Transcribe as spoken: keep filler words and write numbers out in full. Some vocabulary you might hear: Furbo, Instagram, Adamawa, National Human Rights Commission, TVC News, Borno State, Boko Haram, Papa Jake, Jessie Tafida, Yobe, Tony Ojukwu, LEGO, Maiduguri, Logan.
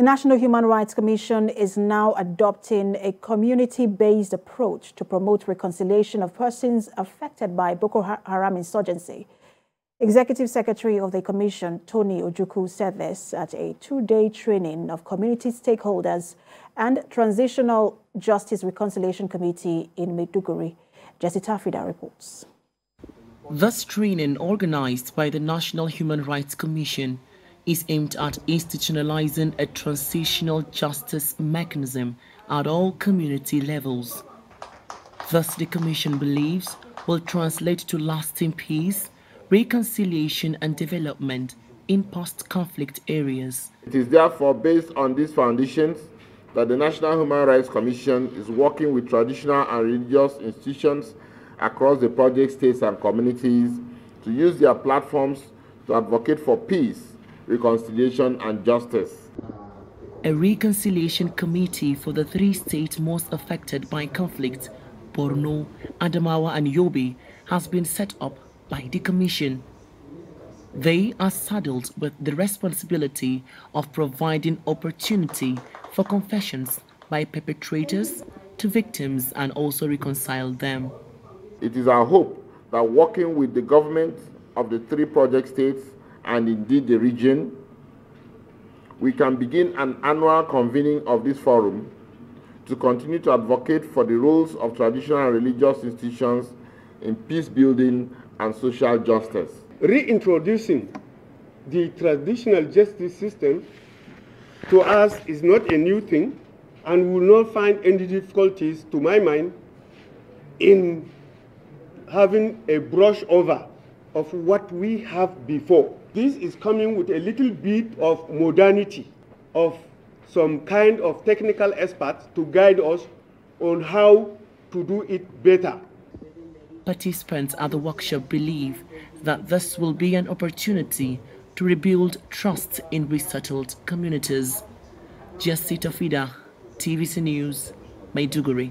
The National Human Rights Commission is now adopting a community-based approach to promote reconciliation of persons affected by Boko Haram insurgency. Executive Secretary of the Commission, Tony Ojukwu, said this at a two-day training of community stakeholders and Transitional Justice Reconciliation Committee in Maiduguri. Jessie Tafida reports. This training, organized by the National Human Rights Commission, is aimed at institutionalizing a transitional justice mechanism at all community levels. Thus, the Commission believes will translate to lasting peace, reconciliation and development in post-conflict areas. It is therefore based on these foundations that the National Human Rights Commission is working with traditional and religious institutions across the project states and communities to use their platforms to advocate for peace, reconciliation and justice. A reconciliation committee for the three states most affected by conflict, Borno, Adamawa and Yobe, has been set up by the Commission. They are saddled with the responsibility of providing opportunity for confessions by perpetrators to victims and also reconcile them. It is our hope that working with the government of the three project states and indeed the region, we can begin an annual convening of this forum to continue to advocate for the roles of traditional and religious institutions in peace building and social justice. Reintroducing the traditional justice system to us is not a new thing, and we will not find any difficulties, to my mind, in having a brush over of what we have before. This is coming with a little bit of modernity, of some kind of technical experts to guide us on how to do it better. Participants at the workshop believe that this will be an opportunity to rebuild trust in resettled communities. Jessie Tafida, T V C News, Maiduguri.